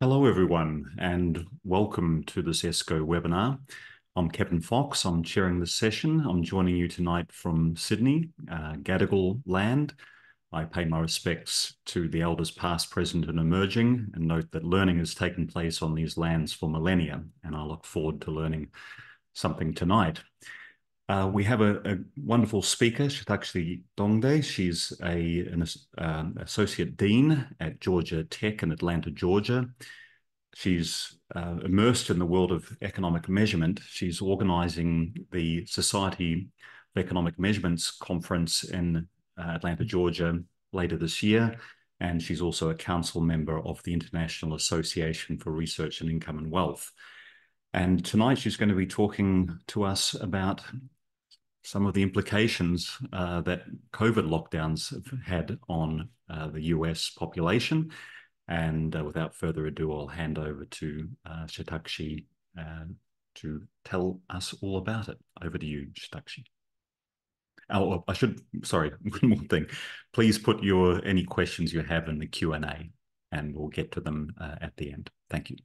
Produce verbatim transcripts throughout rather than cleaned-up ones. Hello everyone and welcome to this ESCO webinar. I'm Kevin Fox, I'm chairing this session. I'm joining you tonight from Sydney, uh, Gadigal land. I pay my respects to the elders past, present and emerging, and note that learning has taken place on these lands for millennia, and I look forward to learning something tonight. Uh, we have a, a wonderful speaker, Shatakshee Dhongde. She's a, an um, associate dean at Georgia Tech in Atlanta, Georgia. She's uh, immersed in the world of economic measurement. She's organizing the Society for Economic Measurements Conference in uh, Atlanta, Georgia later this year. And she's also a council member of the International Association for Research in Income and Wealth. And tonight she's going to be talking to us about some of the implications uh, that COVID lockdowns have had on uh, the U S population. And uh, without further ado, I'll hand over to uh, Shatakshee uh, to tell us all about it. Over to you, Shatakshee. Oh, I should, sorry, one more thing. Please put your any questions you have in the Q and A, and we'll get to them uh, at the end. Thank you.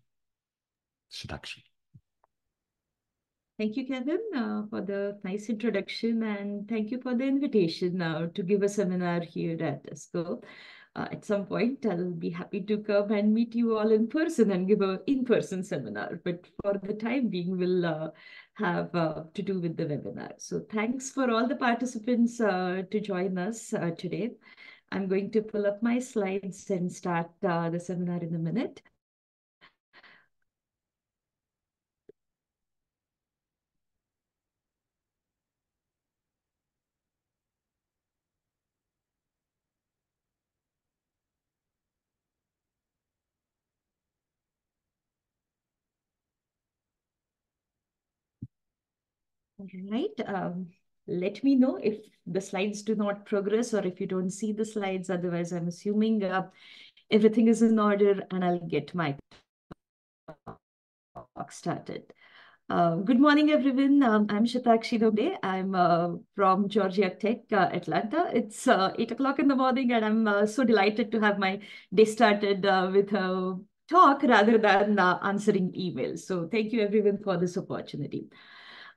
Shatakshee. Thank you, Kevin, uh, for the nice introduction, and thank you for the invitation now uh, to give a seminar here at ESCO. Uh, at some point, I'll be happy to come and meet you all in person and give an in-person seminar. But for the time being, we'll uh, have uh, to do with the webinar. So thanks for all the participants uh, to join us uh, today. I'm going to pull up my slides and start uh, the seminar in a minute. Right. Um, let me know if the slides do not progress or if you don't see the slides. Otherwise, I'm assuming uh, everything is in order and I'll get my talk started. Uh, good morning, everyone. Um, I'm Shatakshee Dhongde. I'm uh, from Georgia Tech, uh, Atlanta. It's uh, eight o'clock in the morning, and I'm uh, so delighted to have my day started uh, with a talk rather than uh, answering emails. So thank you, everyone, for this opportunity.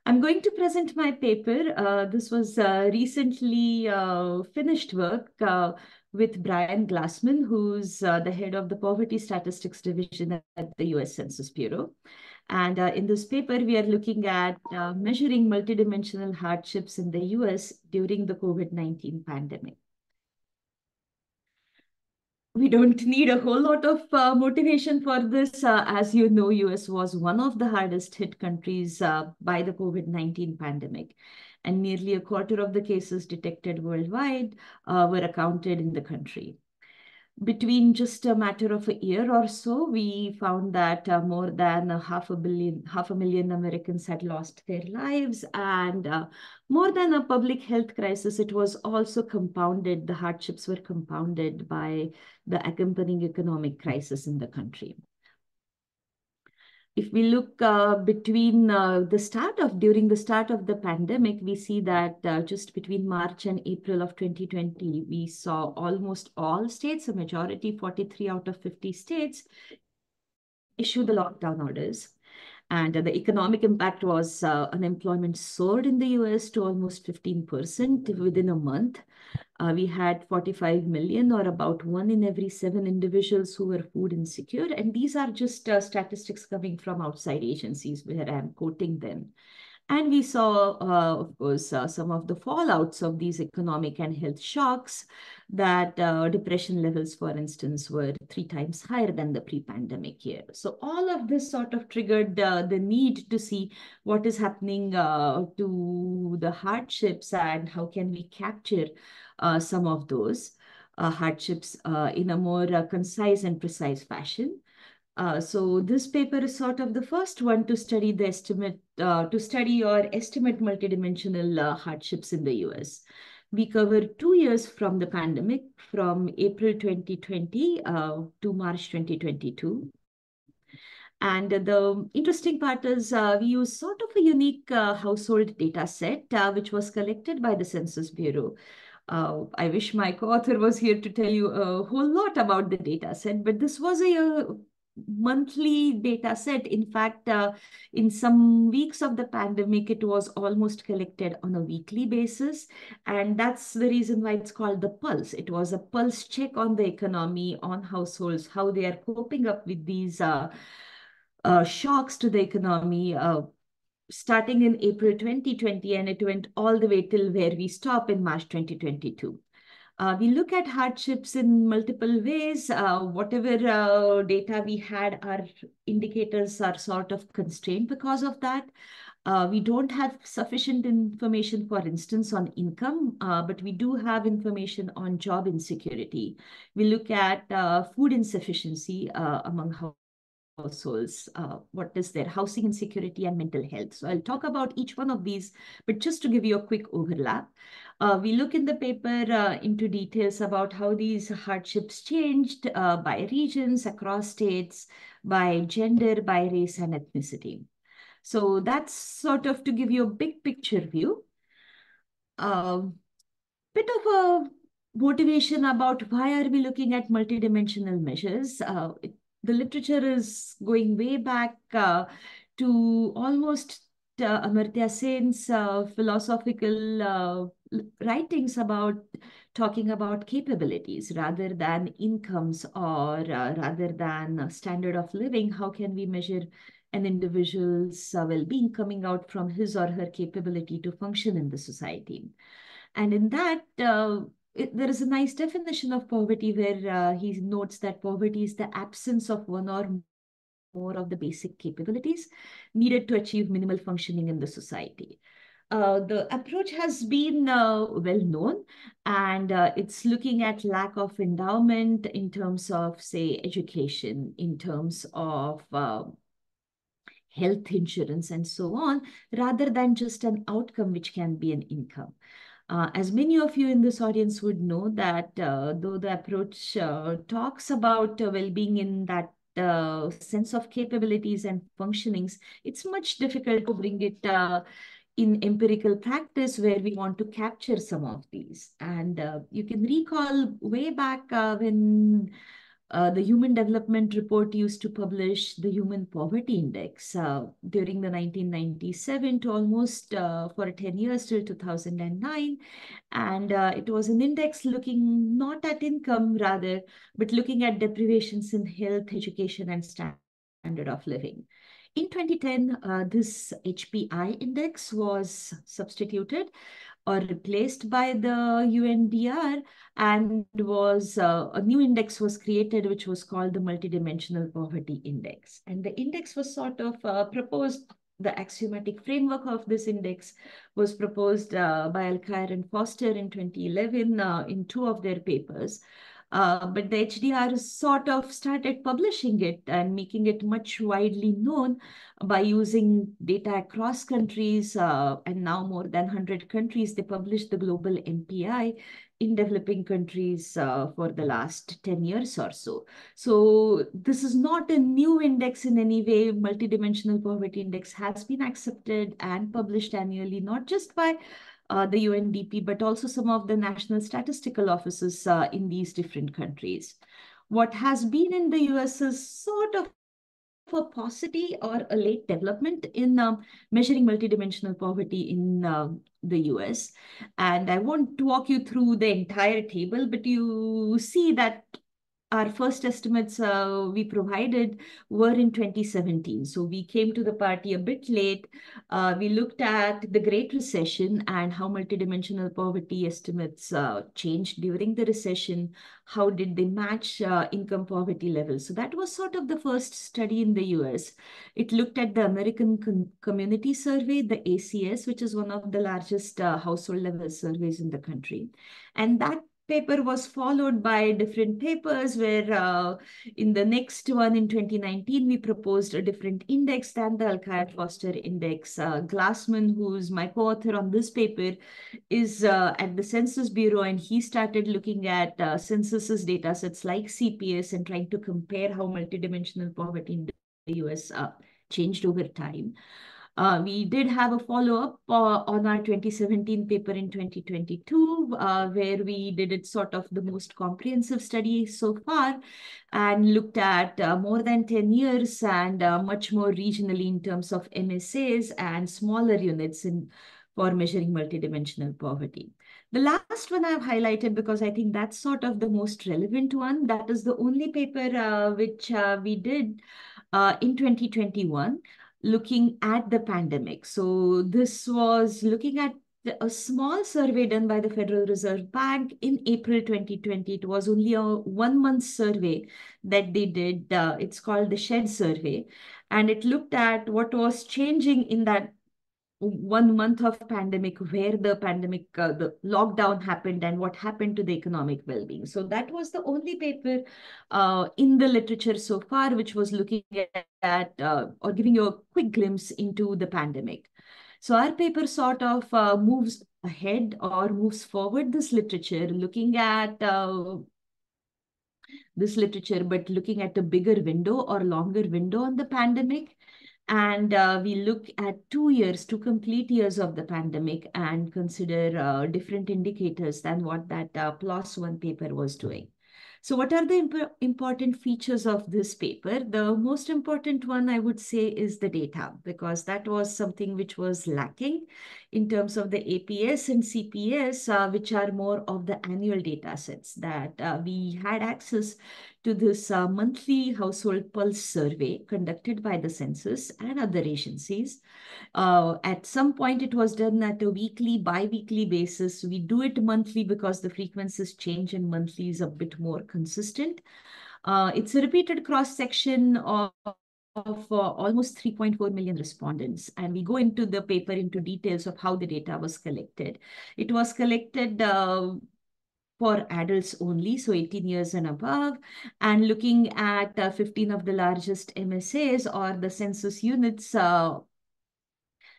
I'm going to present my paper. Uh, this was uh, recently uh, finished work uh, with Brian Glassman, who's uh, the head of the Poverty Statistics Division at the U S Census Bureau. And uh, in this paper, we are looking at uh, measuring multidimensional hardships in the U S during the COVID nineteen pandemic. We don't need a whole lot of uh, motivation for this. Uh, as you know, U S was one of the hardest hit countries uh, by the COVID nineteen pandemic. And nearly a quarter of the cases detected worldwide uh, were accounted in the country. Between just a matter of a year or so, we found that uh, more than a half a billion, half a million Americans had lost their lives, and uh, more than a public health crisis, it was also compounded. The hardships were compounded by the accompanying economic crisis in the country. If we look uh, between uh, the start of, during the start of the pandemic, we see that uh, just between March and April of twenty twenty, we saw almost all states, a majority, forty-three out of fifty states, issue the lockdown orders. And uh, the economic impact was uh, unemployment soared in the U S to almost fifteen percent within a month. Uh, we had forty-five million, or about one in every seven individuals, who were food insecure. And these are just uh, statistics coming from outside agencies where I'm quoting them. And we saw, uh, of course, uh, some of the fallouts of these economic and health shocks, that uh, depression levels, for instance, were three times higher than the pre-pandemic year. So all of this sort of triggered uh, the need to see what is happening uh, to the hardships and how can we capture uh, some of those uh, hardships uh, in a more uh, concise and precise fashion. Uh, so this paper is sort of the first one to study the estimate, uh, to study or estimate multidimensional uh, hardships in the U S. We cover two years from the pandemic, from April twenty twenty uh, to March twenty twenty-two. And the interesting part is uh, we use sort of a unique uh, household data set, uh, which was collected by the Census Bureau. Uh, I wish my co-author was here to tell you a whole lot about the data set, but this was a, a monthly data set. In fact, uh, in some weeks of the pandemic, it was almost collected on a weekly basis. And that's the reason why it's called the pulse. It was a pulse check on the economy, on households, how they are coping up with these uh, uh, shocks to the economy, uh, starting in April twenty twenty, and it went all the way till where we stop in March twenty twenty-two. Uh, we look at hardships in multiple ways. Uh, whatever uh, data we had, our indicators are sort of constrained because of that. Uh, we don't have sufficient information, for instance, on income, uh, but we do have information on job insecurity. We look at uh, food insufficiency uh, among households. households, uh, what is their housing insecurity and mental health. So I'll talk about each one of these, but just to give you a quick overlap, uh, we look in the paper uh, into details about how these hardships changed uh, by regions, across states, by gender, by race and ethnicity. So that's sort of to give you a big picture view. Uh, bit of a motivation about why are we looking at multidimensional measures. Uh, it, The literature is going way back uh, to almost uh, Amartya Sen's uh, philosophical uh, writings about talking about capabilities rather than incomes, or uh, rather than standard of living. How can we measure an individual's uh, well-being coming out from his or her capability to function in the society? And in that, uh, there is a nice definition of poverty where uh, he notes that poverty is the absence of one or more of the basic capabilities needed to achieve minimal functioning in the society. Uh, the approach has been uh, well known, and uh, it's looking at lack of endowment in terms of, say, education, in terms of uh, health insurance and so on, rather than just an outcome which can be an income. Uh, as many of you in this audience would know that uh, though the approach uh, talks about uh, well-being in that uh, sense of capabilities and functionings, it's much difficult to bring it uh, in empirical practice where we want to capture some of these. And uh, you can recall way back uh, when Uh, the Human Development Report used to publish the Human Poverty Index uh, during the nineteen ninety-seven to almost uh, for ten years till two thousand nine. And uh, it was an index looking not at income rather, but looking at deprivations in health, education, and standard of living. In twenty ten, uh, this H P I index was substituted or replaced by the U N D R, and was uh, a new index was created, which was called the Multidimensional Poverty Index. And the index was sort of uh, proposed, the axiomatic framework of this index was proposed uh, by Alkire and Foster in twenty eleven uh, in two of their papers. Uh, but the H D R sort of started publishing it and making it much widely known by using data across countries, uh, and now more than one hundred countries. They published the global M P I in developing countries uh, for the last ten years or so. So this is not a new index in any way. Multidimensional Poverty Index has been accepted and published annually, not just by Uh, the U N D P, but also some of the national statistical offices uh, in these different countries. What has been in the U S is sort of a paucity or a late development in uh, measuring multidimensional poverty in uh, the U S. And I won't walk you through the entire table, but you see that our first estimates uh, we provided were in twenty seventeen. So we came to the party a bit late. Uh, we looked at the Great Recession and how multidimensional poverty estimates uh, changed during the recession. How did they match uh, income poverty levels? So that was sort of the first study in the U S. It looked at the American Com- Community Survey, the A C S, which is one of the largest uh, household level surveys in the country. And that paper was followed by different papers where uh, in the next one in twenty nineteen, we proposed a different index than the Alkire-Foster index. Uh, Glassman, who's my co-author on this paper, is uh, at the Census Bureau, and he started looking at uh, censuses data sets like C P S and trying to compare how multidimensional poverty in the U S uh, changed over time. Uh, we did have a follow-up uh, on our twenty seventeen paper in twenty twenty-two, uh, where we did it sort of the most comprehensive study so far and looked at uh, more than ten years and uh, much more regionally in terms of M S As and smaller units in for measuring multidimensional poverty. The last one I've highlighted because I think that's sort of the most relevant one. That is the only paper uh, which uh, we did uh, in twenty twenty-one, looking at the pandemic. So this was looking at a small survey done by the Federal Reserve Bank in April twenty twenty. It was only a one-month survey that they did. Uh, it's called the SHED survey. And it looked at what was changing in that one month of pandemic, where the pandemic, uh, the lockdown happened and what happened to the economic well-being. So that was the only paper uh, in the literature so far, which was looking at uh, or giving you a quick glimpse into the pandemic. So our paper sort of uh, moves ahead or moves forward this literature, looking at uh, this literature, but looking at a bigger window or longer window on the pandemic. And uh, we look at two years, two complete years of the pandemic and consider uh, different indicators than what that uh, PLOS one paper was doing. So what are the imp important features of this paper? The most important one I would say is the data, because that was something which was lacking in terms of the A P S and C P S, uh, which are more of the annual data sets that uh, we had access to this uh, monthly Household Pulse Survey conducted by the census and other agencies. Uh, at some point, it was done at a weekly, bi-weekly basis. We do it monthly because the frequencies change and monthly is a bit more consistent. Uh, it's a repeated cross-section of, of uh, almost three point four million respondents. And we go into the paper into details of how the data was collected. It was collected uh, for adults only, so eighteen years and above, and looking at uh, fifteen of the largest M S As or the census units uh,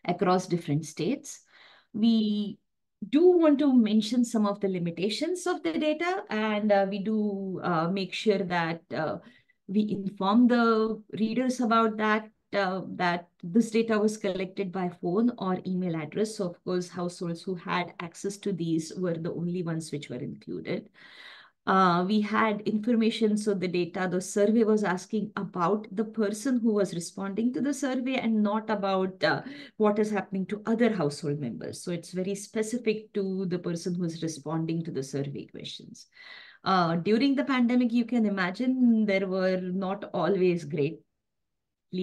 across different states. We do want to mention some of the limitations of the data, and uh, we do uh, make sure that uh, we inform the readers about that. Uh, that this data was collected by phone or email address. So of course, households who had access to these were the only ones which were included. Uh, we had information, so the data, the survey was asking about the person who was responding to the survey and not about uh, what is happening to other household members. So it's very specific to the person who is responding to the survey questions. Uh, during the pandemic, you can imagine there were not always great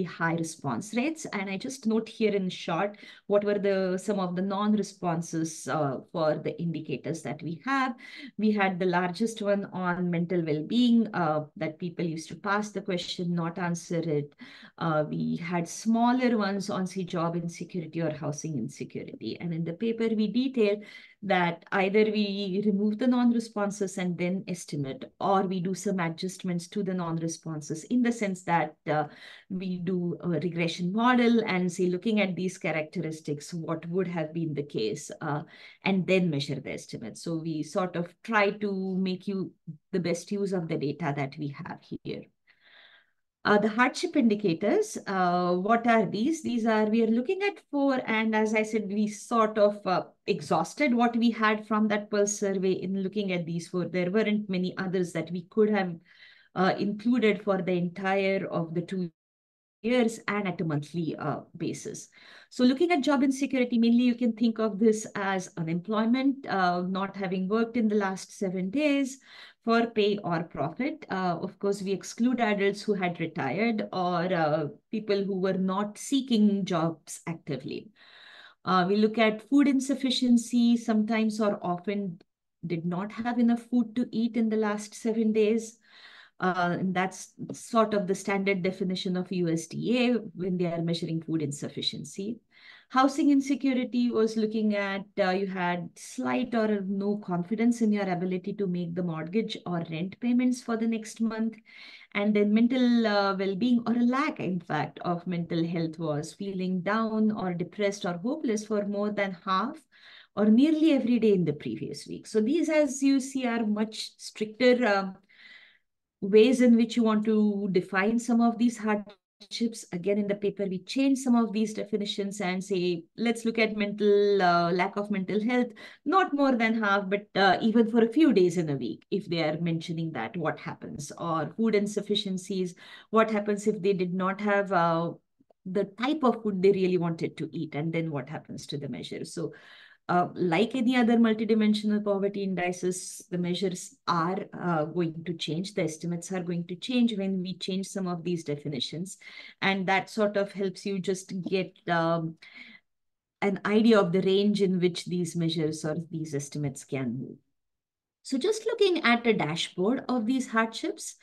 high response rates, and I just note here in short what were the some of the non-responses uh, for the indicators that we have. We had the largest one on mental well-being, uh, that people used to pass the question, not answer it. Uh, we had smaller ones on say job insecurity or housing insecurity, and in the paper we detail that either we remove the non-responses and then estimate, or we do some adjustments to the non-responses in the sense that uh, we do a regression model and say, looking at these characteristics, what would have been the case, uh, and then measure the estimate. So we sort of try to make you the best use of the data that we have here. Uh, the hardship indicators, uh, what are these? These are, we are looking at four, and as I said, we sort of uh, exhausted what we had from that Pulse survey in looking at these four. There weren't many others that we could have uh, included for the entire of the two years and at a monthly uh, basis. So looking at job insecurity, mainly you can think of this as unemployment, uh, not having worked in the last seven days, for pay or profit. Uh, of course, we exclude adults who had retired or uh, people who were not seeking jobs actively. Uh, we look at food insufficiency, sometimes or often did not have enough food to eat in the last seven days. Uh, and that's sort of the standard definition of U S D A when they are measuring food insufficiency. Housing insecurity was looking at uh, you had slight or no confidence in your ability to make the mortgage or rent payments for the next month. And then mental uh, well-being, or a lack, in fact, of mental health was feeling down or depressed or hopeless for more than half or nearly every day in the previous week. So these, as you see, are much stricter uh, ways in which you want to define some of these hard hardships. Again, in the paper, we change some of these definitions and say, let's look at mental uh, lack of mental health, not more than half, but uh, even for a few days in a week, if they are mentioning that, what happens, or food insufficiencies, what happens if they did not have uh, the type of food they really wanted to eat, and then what happens to the measure. So uh, like any other multidimensional poverty indices, the measures are uh, going to change, the estimates are going to change when we change some of these definitions. And that sort of helps you just get um, an idea of the range in which these measures or these estimates can move. So just looking at a dashboard of these hardships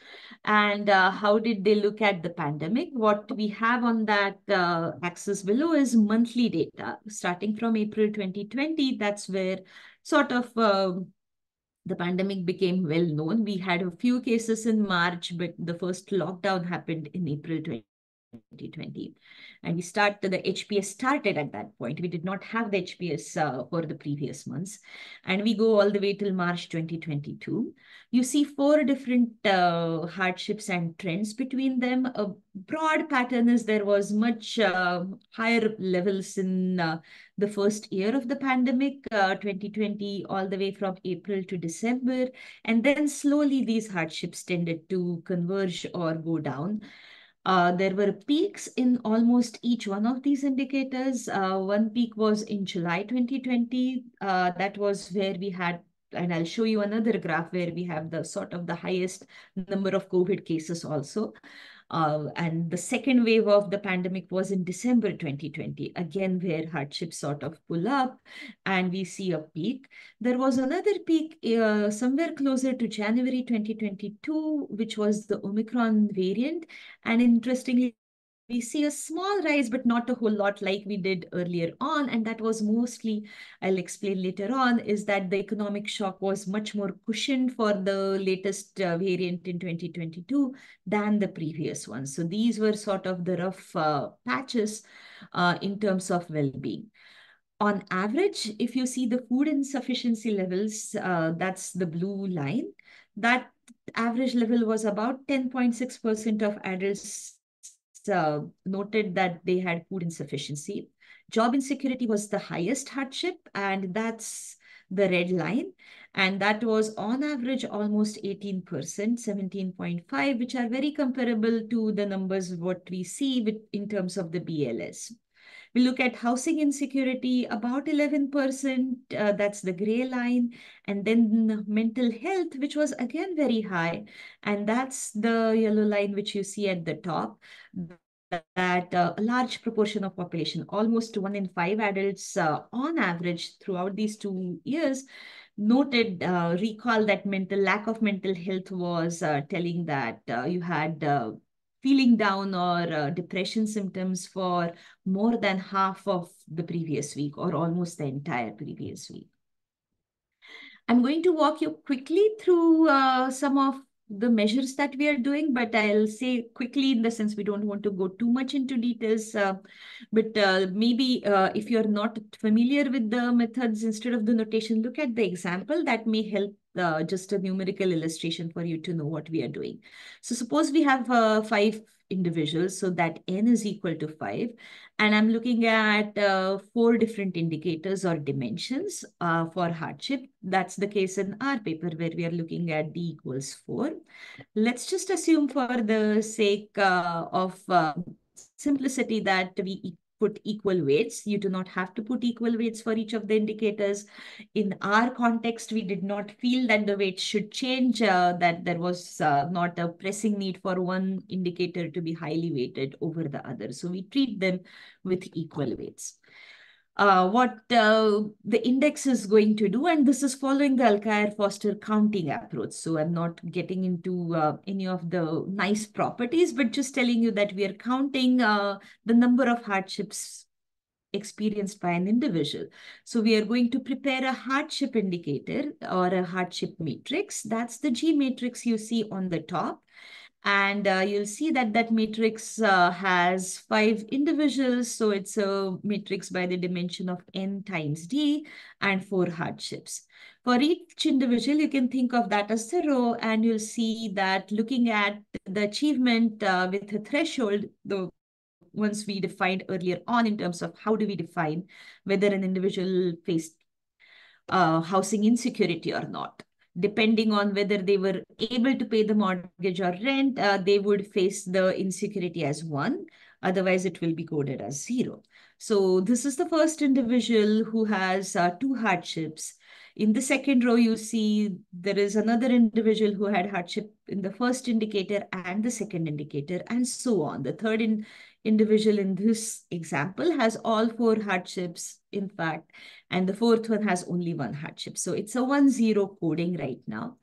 and uh, how did they look at the pandemic? What we have on that uh, axis below is monthly data starting from April twenty twenty. That's where sort of uh, the pandemic became well known. We had a few cases in March, but the first lockdown happened in April twenty twenty. And we start, the H P S started at that point. We did not have the H P S uh, for the previous months. And we go all the way till March twenty twenty-two. You see four different uh, hardships and trends between them. A broad pattern is there was much uh, higher levels in uh, the first year of the pandemic, uh, twenty twenty, all the way from April to December. And then slowly these hardships tended to converge or go down. Uh, there were peaks in almost each one of these indicators. Uh, one peak was in July twenty twenty. Uh, that was where we had, and I'll show you another graph where we have the sort of the highest number of COVID cases also. Uh, and the second wave of the pandemic was in December twenty twenty, again, where hardships sort of pull up and we see a peak. There was another peak uh, somewhere closer to January twenty twenty-two, which was the Omicron variant. And interestingly, we see a small rise, but not a whole lot like we did earlier on. And that was mostly, I'll explain later on, is that the economic shock was much more cushioned for the latest uh, variant in twenty twenty-two than the previous one. So these were sort of the rough uh, patches uh, in terms of well-being. On average, if you see the food insufficiency levels, uh, that's the blue line. That average level was about ten point six percent of adults Uh, noted that they had food insufficiency. Job insecurity was the highest hardship, and that's the red line. And that was on average almost eighteen percent, seventeen point five, which are very comparable to the numbers what we see with, in terms of the B L S. We look at housing insecurity, about eleven percent, uh, that's the gray line, and then mental health, which was again very high, and that's the yellow line which you see at the top, that uh, a large proportion of population, almost one in five adults uh, on average throughout these two years, noted, uh, recall that mental lack of mental health was uh, telling that uh, you had uh, feeling down or uh, depression symptoms for more than half of the previous week or almost the entire previous week. I'm going to walk you quickly through uh, some of the measures that we are doing, but I'll say quickly in the sense we don't want to go too much into details, uh, but uh, maybe uh, if you're not familiar with the methods, instead of the notation, look at the example that may help uh, just a numerical illustration for you to know what we are doing. So suppose we have uh, five individuals, so that n is equal to five, and I'm looking at uh, four different indicators or dimensions uh, for hardship. That's the case in our paper where we are looking at d equals four. Let's just assume for the sake uh, of uh, simplicity that we put equal weights. You do not have to put equal weights for each of the indicators. In our context, we did not feel that the weights should change, uh, that there was uh, not a pressing need for one indicator to be highly weighted over the other. So we treat them with equal weights. Uh, what uh, the index is going to do, and this is following the Alkire-Foster counting approach. So I'm not getting into uh, any of the nice properties, but just telling you that we are counting uh, the number of hardships experienced by an individual. So we are going to prepare a hardship indicator or a hardship matrix. That's the G matrix you see on the top. And uh, you'll see that that matrix uh, has five individuals. So it's a matrix by the dimension of n times d and four hardships. For each individual, you can think of that as the row, and you'll see that looking at the achievement uh, with a threshold, the ones we defined earlier on in terms of how do we define whether an individual faced uh, housing insecurity or not. Depending on whether they were able to pay the mortgage or rent, uh, they would face the insecurity as one. Otherwise, it will be coded as zero. So this is the first individual who has uh, two hardships. In the second row, you see there is another individual who had hardship in the first indicator and the second indicator, and so on. The third in individual in this example has all four hardships, in fact, and the fourth one has only one hardship. So it's a one zero coding right now.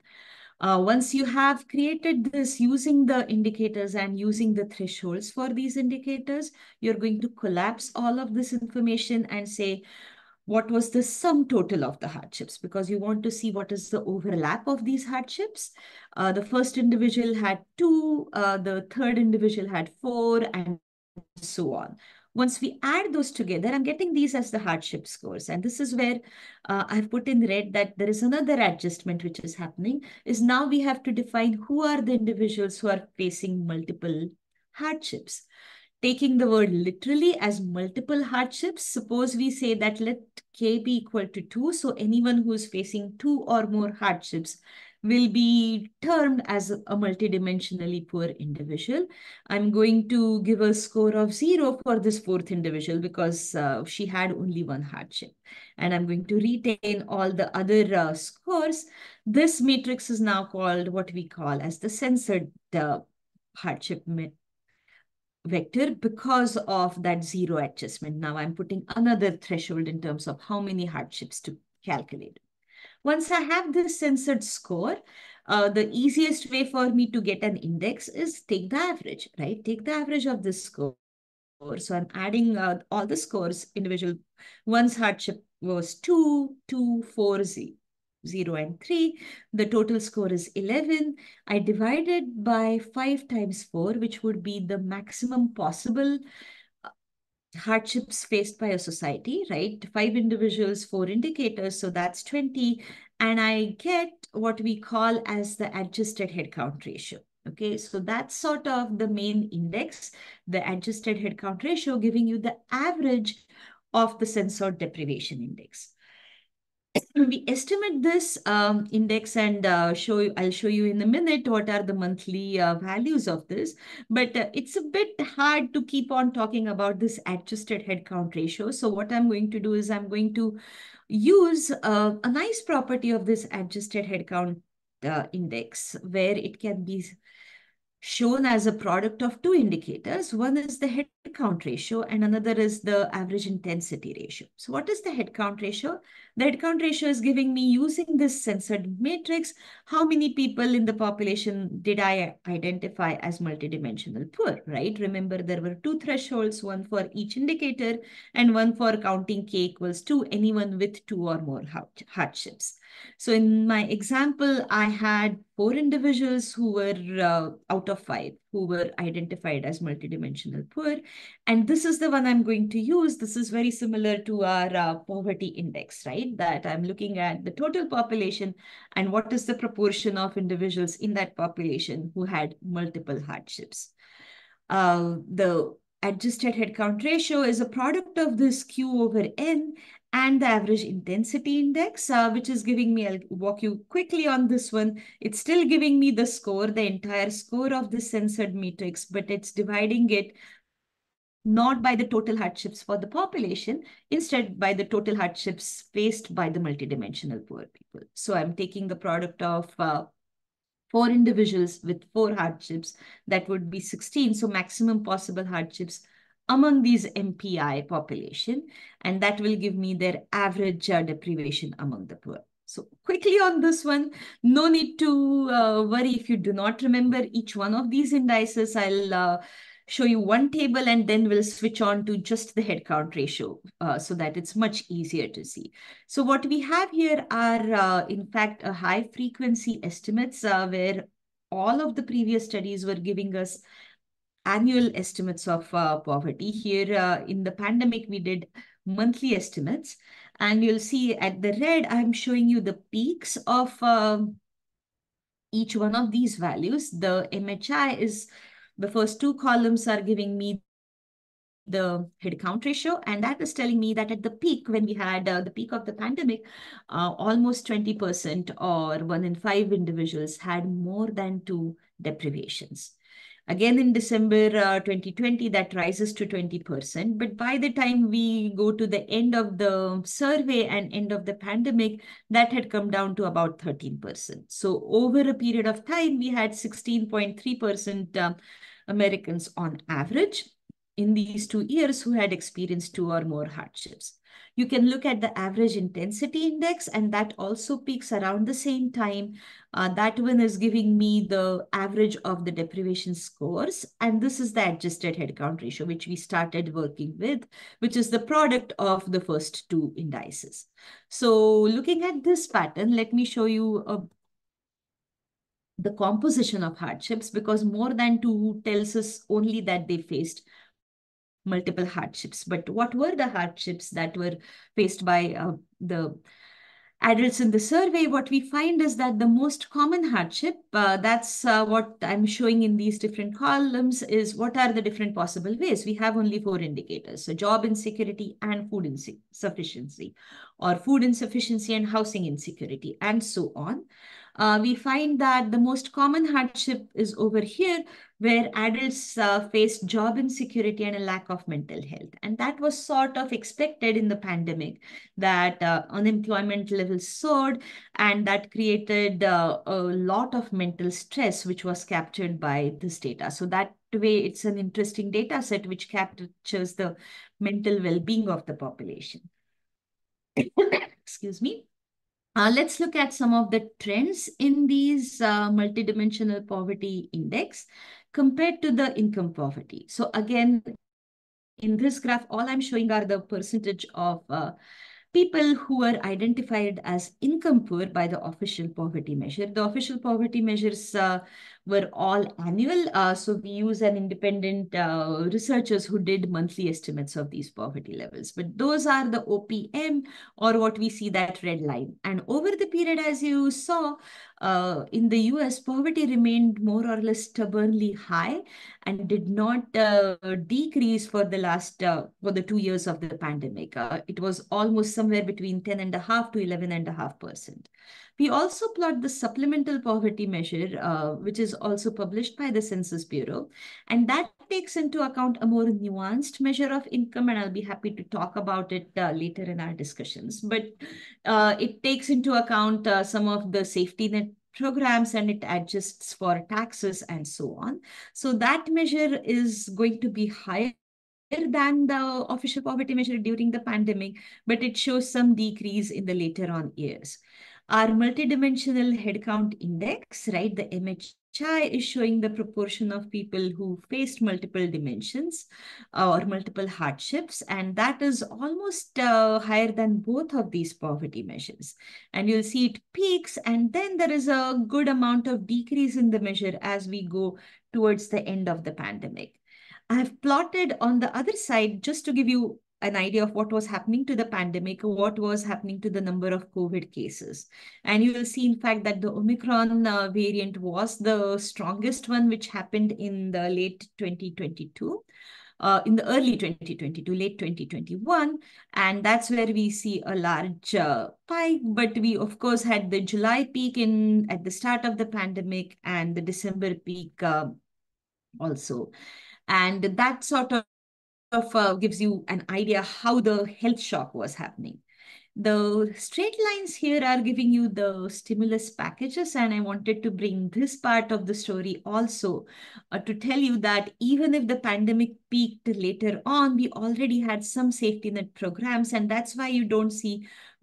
Uh, once you have created this using the indicators and using the thresholds for these indicators, you're going to collapse all of this information and say, what was the sum total of the hardships? Because you want to see what is the overlap of these hardships. Uh, the first individual had two, uh, the third individual had four, and so on. Once we add those together, I'm getting these as the hardship scores. And this is where uh, I've put in red that there is another adjustment which is happening, is now we have to define who are the individuals who are facing multiple hardships. Taking the word literally as multiple hardships, suppose we say that let K be equal to two. So anyone who is facing two or more hardships will be termed as a multidimensionally poor individual. I'm going to give a score of zero for this fourth individual because uh, she had only one hardship. And I'm going to retain all the other uh, scores. This matrix is now called what we call as the censored uh, hardship matrix vector because of that zero adjustment. Now I'm putting another threshold in terms of how many hardships to calculate. Once I have this censored score, uh, the easiest way for me to get an index is take the average, right? Take the average of this score. So I'm adding uh, all the scores, individual one's hardship was two, two, four, zero. zero and three. The total score is eleven. I divided by five times four, which would be the maximum possible hardships faced by a society, right? Five individuals, four indicators, so that's twenty. And I get what we call as the adjusted headcount ratio. Okay, so that's sort of the main index, the adjusted headcount ratio, giving you the average of the censored deprivation index. We estimate this um, index and uh, show you, I'll show you in a minute what are the monthly uh, values of this, but uh, it's a bit hard to keep on talking about this adjusted headcount ratio. So what I'm going to do is I'm going to use uh, a nice property of this adjusted headcount uh, index where it can be shown as a product of two indicators. One is the headcount ratio and another is the average intensity ratio. So what is the headcount ratio? The headcount ratio is giving me, using this censored matrix, how many people in the population did I identify as multidimensional poor, right? Remember, there were two thresholds, one for each indicator and one for counting K equals two, anyone with two or more hardships. So in my example, I had four individuals who were uh, out of five, who were identified as multidimensional poor. And this is the one I'm going to use. This is very similar to our uh, poverty index, right? That I'm looking at the total population and what is the proportion of individuals in that population who had multiple hardships. Uh, the adjusted headcount ratio is a product of this Q over N and the average intensity index, uh, which is giving me, I'll walk you quickly on this one. It's still giving me the score, the entire score of the censored matrix, but it's dividing it not by the total hardships for the population, instead by the total hardships faced by the multidimensional poor people. So I'm taking the product of uh, four individuals with four hardships, that would be sixteen. So maximum possible hardships among these M P I population, and that will give me their average uh, deprivation among the poor. So quickly on this one, no need to uh, worry if you do not remember each one of these indices. I'll uh, show you one table and then we'll switch on to just the headcount ratio uh, so that it's much easier to see. So what we have here are, uh, in fact, a high frequency estimates uh, where all of the previous studies were giving us annual estimates of uh, poverty. Here uh, in the pandemic, we did monthly estimates. And you'll see at the red, I'm showing you the peaks of uh, each one of these values. The M H I is, the first two columns are giving me the headcount ratio, and that is telling me that at the peak, when we had uh, the peak of the pandemic, uh, almost twenty percent or one in five individuals had more than two deprivations. Again, in December uh, twenty twenty, that rises to twenty percent. But by the time we go to the end of the survey and end of the pandemic, that had come down to about thirteen percent. So over a period of time, we had sixteen point three percent uh, Americans on average in these two years who had experienced two or more hardships. You can look at the average intensity index, and that also peaks around the same time. Uh, that one is giving me the average of the deprivation scores, and this is the adjusted headcount ratio, which we started working with, which is the product of the first two indices. So looking at this pattern, let me show you a the composition of hardships, because more than two tells us only that they faced multiple hardships. But what were the hardships that were faced by uh, the adults in the survey? What we find is that the most common hardship, uh, that's uh, what I'm showing in these different columns, is what are the different possible ways. We have only four indicators, so job insecurity and food insufficiency, or food insufficiency and housing insecurity, and so on. Uh, we find that the most common hardship is over here, where adults uh, faced job insecurity and a lack of mental health. And that was sort of expected in the pandemic, that uh, unemployment levels soared, and that created uh, a lot of mental stress, which was captured by this data. So that way, it's an interesting data set which captures the mental well-being of the population. Excuse me. Uh, let's look at some of the trends in these uh, multidimensional poverty index compared to the income poverty. So again, in this graph, all I'm showing are the percentage of uh, people who are identified as income poor by the official poverty measure. The official poverty measures uh, were all annual. Uh, so we use an independent uh, researchers who did monthly estimates of these poverty levels. But those are the O P M, or what we see, that red line. And over the period, as you saw, uh, in the U S, poverty remained more or less stubbornly high and did not uh, decrease for the last, uh, for the two years of the pandemic. Uh, it was almost somewhere between ten and a half to eleven and a half percent. We also plot the Supplemental Poverty Measure, uh, which is also published by the Census Bureau. And that takes into account a more nuanced measure of income, and I'll be happy to talk about it uh, later in our discussions. But uh, it takes into account uh, some of the safety net programs, and it adjusts for taxes and so on. So that measure is going to be higher than the official poverty measure during the pandemic, but it shows some decrease in the later on years. Our multidimensional headcount index, right? The M H I is showing the proportion of people who faced multiple dimensions uh, or multiple hardships, and that is almost uh, higher than both of these poverty measures. And you'll see it peaks, and then there is a good amount of decrease in the measure as we go towards the end of the pandemic. I have plotted on the other side, just to give you an idea of what was happening to the pandemic, what was happening to the number of COVID cases. And you will see, in fact, that the Omicron uh, variant was the strongest one, which happened in the late twenty twenty-two, uh, in the early twenty twenty-two, late twenty twenty-one. And that's where we see a large uh, spike. But we, of course, had the July peak in at the start of the pandemic and the December peak uh, also. And that sort of Of, uh, gives you an idea how the health shock was happening. The straight lines here are giving you the stimulus packages, and I wanted to bring this part of the story also uh, to tell you that even if the pandemic peaked later on, we already had some safety net programs, and that's why you don't see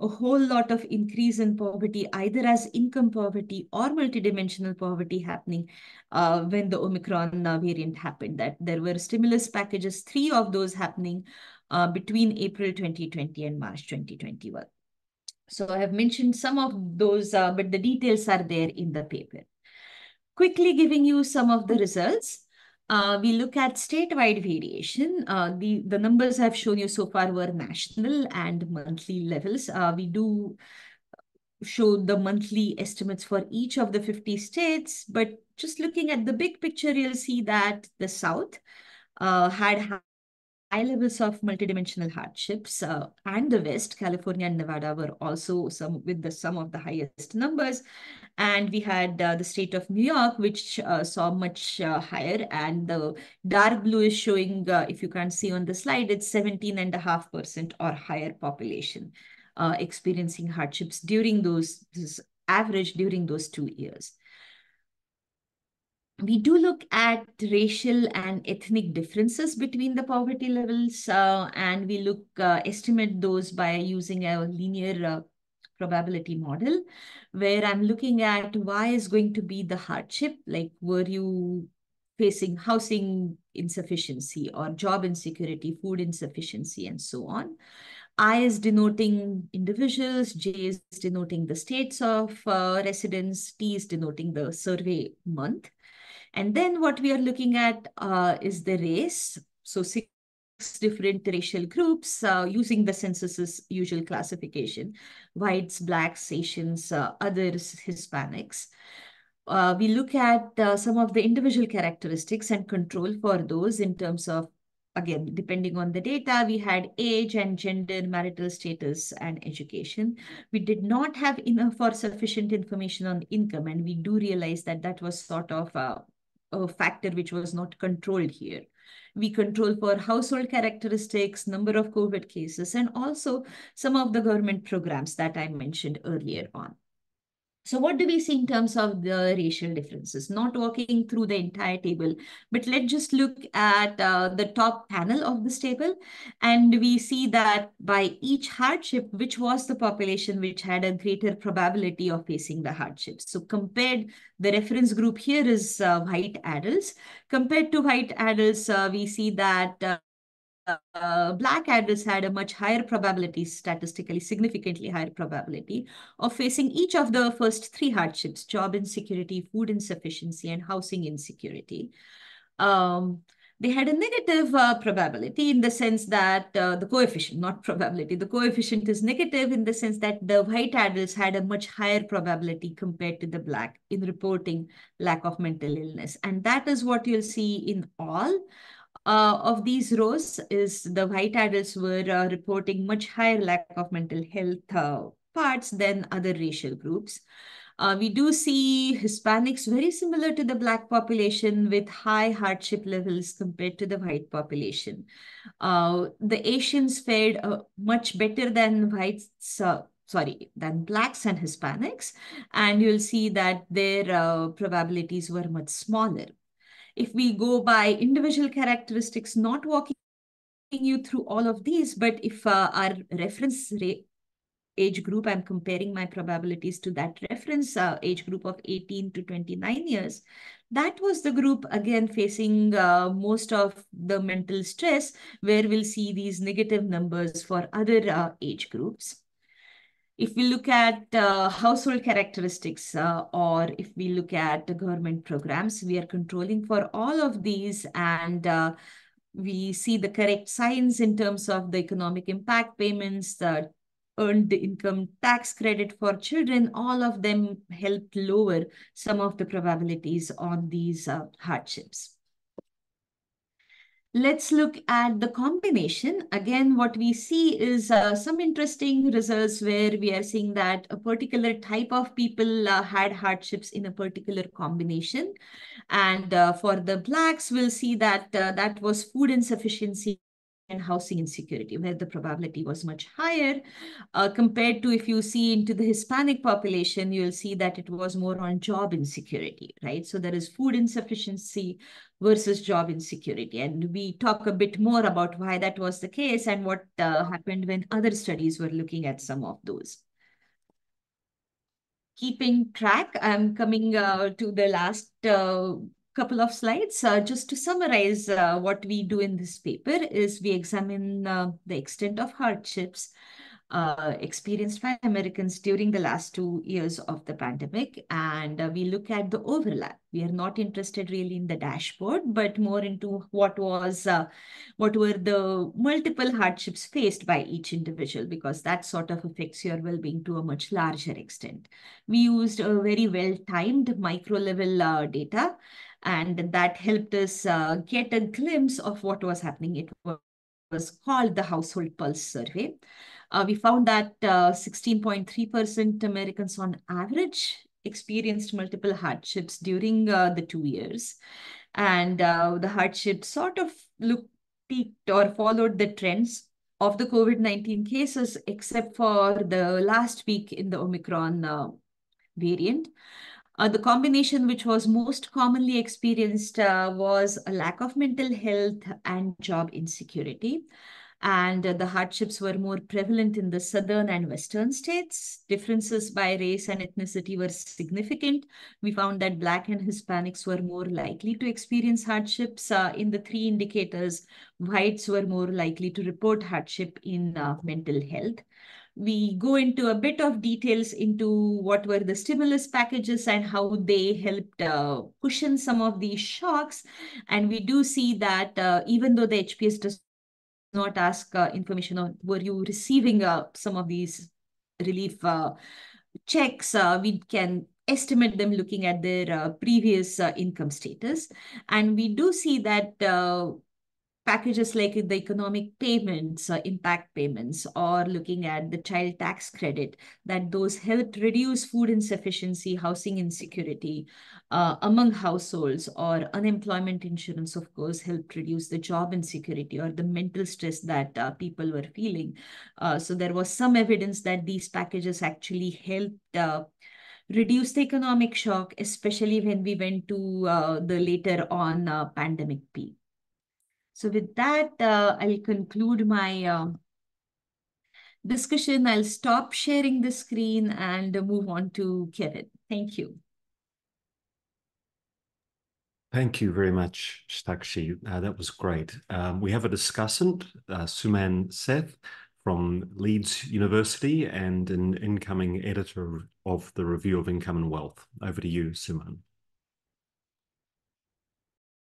a whole lot of increase in poverty, either as income poverty or multidimensional poverty happening uh, when the Omicron variant happened. That there were stimulus packages, three of those happening uh, between April twenty twenty and March twenty twenty-one. So I have mentioned some of those, uh, but the details are there in the paper. Quickly giving you some of the results. Uh, we look at statewide variation. Uh, the, the numbers I've shown you so far were national and monthly levels. Uh, we do show the monthly estimates for each of the fifty states, but just looking at the big picture, you'll see that the South uh, had high levels of multidimensional hardships, uh, and the West, California and Nevada were also some with the some of the highest numbers. And we had uh, the state of New York, which uh, saw much uh, higher, and the dark blue is showing, uh, if you can't see on the slide, it's seventeen and a half percent or higher population uh, experiencing hardships during those, this average during those two years. We do look at racial and ethnic differences between the poverty levels, uh, and we look uh, estimate those by using a linear uh, probability model, where I'm looking at why is going to be the hardship, like were you facing housing insufficiency or job insecurity, food insufficiency, and so on. I is denoting individuals, J is denoting the states of uh, residence, T is denoting the survey month. And then what we are looking at uh, is the race. So six different racial groups uh, using the census's usual classification, whites, blacks, Asians, uh, others, Hispanics. Uh, we look at uh, some of the individual characteristics and control for those in terms of, again, depending on the data, we had age and gender, marital status, and education. We did not have enough or sufficient information on income, and we do realize that that was sort of a, a factor which was not controlled here. We control for household characteristics, number of COVID cases, and also some of the government programs that I mentioned earlier on. So what do we see in terms of the racial differences? Not walking through the entire table, but let's just look at uh, the top panel of this table. And we see that by each hardship, which was the population which had a greater probability of facing the hardships. So compared, the reference group here is uh, white adults. Compared to white adults, uh, we see that uh, Uh, black adults had a much higher probability, statistically significantly higher probability of facing each of the first three hardships, job insecurity, food insufficiency, and housing insecurity. Um, they had a negative uh, probability in the sense that uh, the coefficient, not probability, the coefficient is negative in the sense that the white adults had a much higher probability compared to the black in reporting lack of mental illness. And that is what you'll see in all. Uh, of these rows is the white adults were uh, reporting much higher lack of mental health uh, parts than other racial groups. Uh, we do see Hispanics very similar to the black population with high hardship levels compared to the white population. Uh, the Asians fared uh, much better than whites, uh, sorry, than blacks and Hispanics. And you'll see that their uh, probabilities were much smaller. If we go by individual characteristics, not walking you through all of these, but if uh, our reference age group, I'm comparing my probabilities to that reference uh, age group of eighteen to twenty-nine years, that was the group again facing uh, most of the mental stress, where we'll see these negative numbers for other uh, age groups. If we look at uh, household characteristics uh, or if we look at the government programs, we are controlling for all of these, and uh, we see the correct signs in terms of the economic impact payments, the earned income tax credit for children, all of them helped lower some of the probabilities on these uh, hardships. Let's look at the combination. Again, what we see is uh, some interesting results where we are seeing that a particular type of people uh, had hardships in a particular combination. And uh, for the blacks, we'll see that uh, that was food insufficiency and housing insecurity, where the probability was much higher uh, compared to if you see into the Hispanic population, you'll see that it was more on job insecurity, right? So there is food insufficiency versus job insecurity. And we talk a bit more about why that was the case and what uh, happened when other studies were looking at some of those. Keeping track, I'm coming uh, to the last uh, couple of slides. Uh, just to summarize uh, what we do in this paper is we examine uh, the extent of hardships, uh, experienced by Americans during the last two years of the pandemic. And uh, we look at the overlap. We are not interested really in the dashboard, but more into what was, uh, what were the multiple hardships faced by each individual, because that sort of affects your well-being to a much larger extent. We used a very well-timed micro-level uh, data, and that helped us uh, get a glimpse of what was happening. It was was called the Household Pulse Survey. Uh, we found that sixteen point three percent uh, Americans on average experienced multiple hardships during uh, the two years. And uh, the hardships sort of looked, peaked or followed the trends of the COVID nineteen cases, except for the last week in the Omicron uh, variant. Uh, the combination which was most commonly experienced uh, was a lack of mental health and job insecurity. And uh, the hardships were more prevalent in the southern and western states. Differences by race and ethnicity were significant. We found that Black and Hispanics were more likely to experience hardships uh, in the three indicators. Whites were more likely to report hardship in uh, mental health. We go into a bit of details into what were the stimulus packages and how they helped uh, cushion some of these shocks. And we do see that uh, even though the H P S does not ask uh, information on were you receiving uh, some of these relief uh, checks, uh, we can estimate them looking at their uh, previous uh, income status. And we do see that uh, packages like the economic payments, uh, impact payments, or looking at the child tax credit, that those helped reduce food insufficiency, housing insecurity uh, among households, or unemployment insurance, of course, helped reduce the job insecurity or the mental stress that uh, people were feeling. Uh, so there was some evidence that these packages actually helped uh, reduce the economic shock, especially when we went to uh, the later on uh, pandemic peak. So with that, uh, I'll conclude my uh, discussion. I'll stop sharing the screen and move on to Kevin. Thank you. Thank you very much, Shatakshee. Uh, that was great. Um, we have a discussant, uh, Suman Seth from Leeds University, and an incoming editor of the Review of Income and Wealth. Over to you, Suman.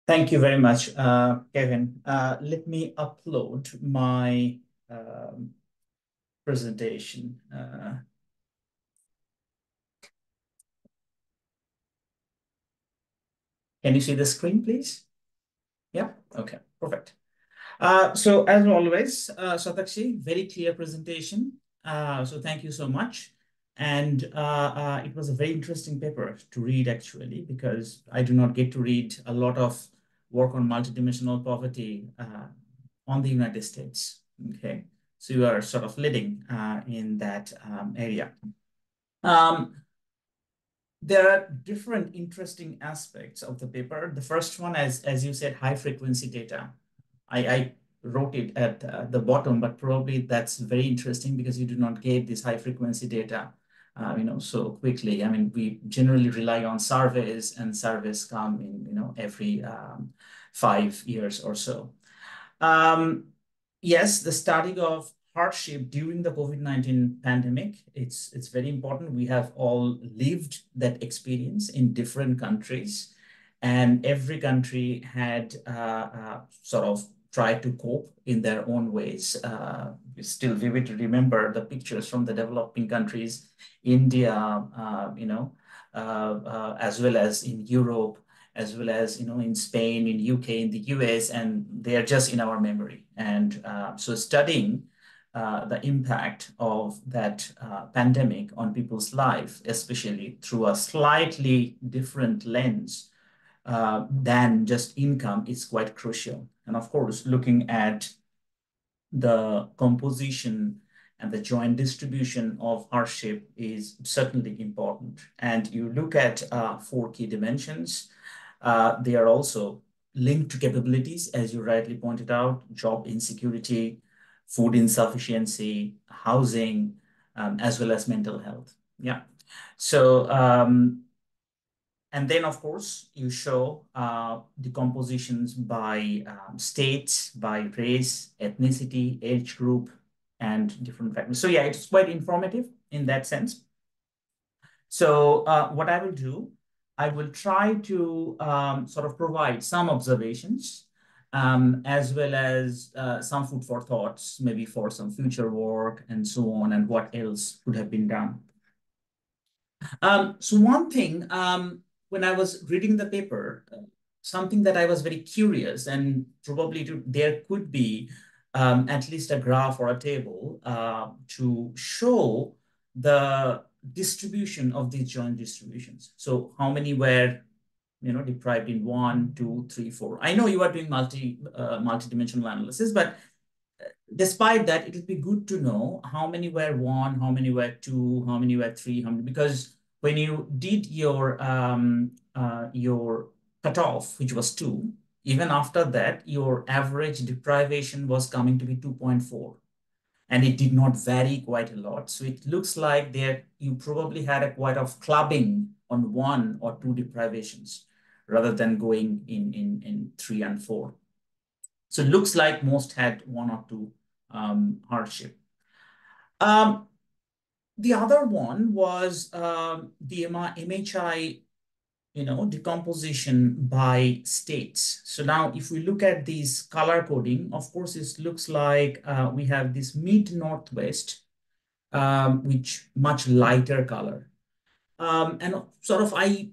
Thank you very much, uh, Kevin. Uh, let me upload my um, presentation. Uh, can you see the screen, please? Yeah, okay, perfect. Uh, so as always, uh, Shatakshee, very clear presentation. Uh, so thank you so much. And uh, uh, it was a very interesting paper to read, actually, because I do not get to read a lot of work on multidimensional poverty uh, on the United States, okay? So you are sort of leading uh, in that um, area. Um, there are different interesting aspects of the paper. The first one, as, as you said, high frequency data. I, I wrote it at uh, the bottom, but probably that's very interesting because you do not get this high frequency data, uh, you know, so quickly. I mean, we generally rely on surveys, and surveys come in, you know, every um, five years or so. Um, yes, the study of hardship during the COVID nineteen pandemic, it's, it's very important. We have all lived that experience in different countries, and every country had uh, uh, sort of try to cope in their own ways. Uh, we still vividly remember the pictures from the developing countries, India, uh, you know, uh, uh, as well as in Europe, as well as, you know, in Spain, in U K, in the U S, and they are just in our memory. And uh, so studying uh, the impact of that uh, pandemic on people's life, especially through a slightly different lens uh, than just income, is quite crucial. And of course, looking at the composition and the joint distribution of hardship is certainly important. And you look at uh, four key dimensions. Uh, they are also linked to capabilities, as you rightly pointed out: job insecurity, food insufficiency, housing, um, as well as mental health. Yeah. So, um, and then, of course, you show uh, the compositions by um, states, by race, ethnicity, age group, and different factors. So yeah, it's quite informative in that sense. So uh, what I will do, I will try to um, sort of provide some observations um, as well as uh, some food for thoughts, maybe for some future work and so on, and what else could have been done. Um, so one thing, um, when I was reading the paper, uh, something that I was very curious, and probably to, there could be um, at least a graph or a table uh, to show the distribution of these joint distributions. So how many were, you know, deprived in one, two, three, four. I know you are doing multi uh, multi-dimensional analysis, but despite that, it would be good to know how many were one, how many were two, how many were three, how many, because when you did your um, uh, your cutoff, which was two, even after that, your average deprivation was coming to be two point four. And it did not vary quite a lot. So it looks like there you probably had a quite of clubbing on one or two deprivations rather than going in, in, in three and four. So it looks like most had one or two um, hardship. Um, the other one was uh, the M H I, you know, decomposition by states. So now if we look at these color coding, of course, it looks like uh, we have this mid-northwest, um, which much lighter color. Um, and sort of I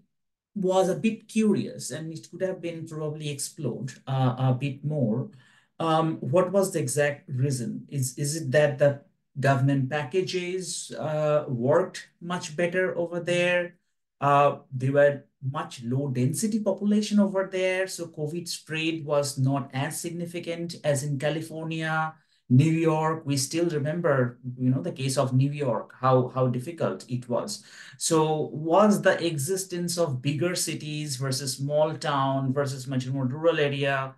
was a bit curious, and it could have been probably explored uh, a bit more. Um, what was the exact reason? Is, is it that the government packages uh, worked much better over there? Uh, they were much low density population over there. So COVID spread was not as significant as in California, New York. We still remember, you know, the case of New York, how, how difficult it was. So was the existence of bigger cities versus small town versus much more rural area,